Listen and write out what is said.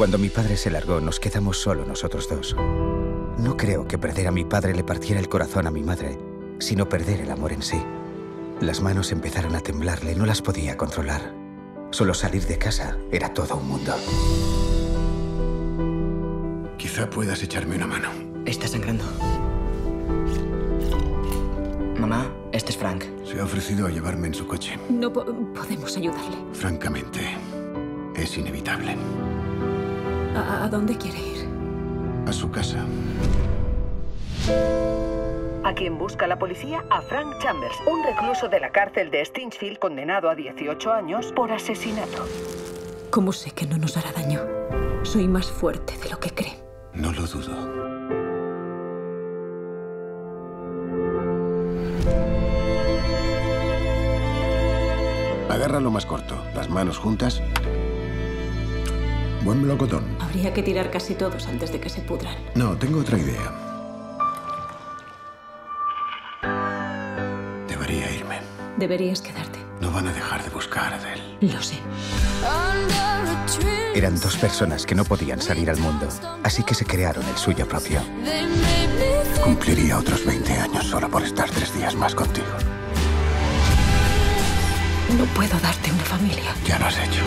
Cuando mi padre se largó, nos quedamos solo nosotros dos. No creo que perder a mi padre le partiera el corazón a mi madre, sino perder el amor en sí. Las manos empezaron a temblarle, no las podía controlar. Solo salir de casa era todo un mundo. Quizá puedas echarme una mano. Está sangrando. Mamá, este es Frank. Se ha ofrecido a llevarme en su coche. No podemos ayudarle. Francamente, es inevitable. ¿A dónde quiere ir? A su casa. A quien busca la policía, a Frank Chambers, un recluso de la cárcel de Stinchfield condenado a 18 años por asesinato. ¿Cómo sé que no nos hará daño? Soy más fuerte de lo que cree. No lo dudo. Agarra lo más corto, las manos juntas. Buen melocotón. Habría que tirar casi todos antes de que se pudran. No, tengo otra idea. Debería irme. Deberías quedarte. No van a dejar de buscar a Adele. Lo sé. Eran dos personas que no podían salir al mundo, así que se crearon el suyo propio. Cumpliría otros 20 años solo por estar 3 días más contigo. No puedo darte una familia. Ya lo has hecho.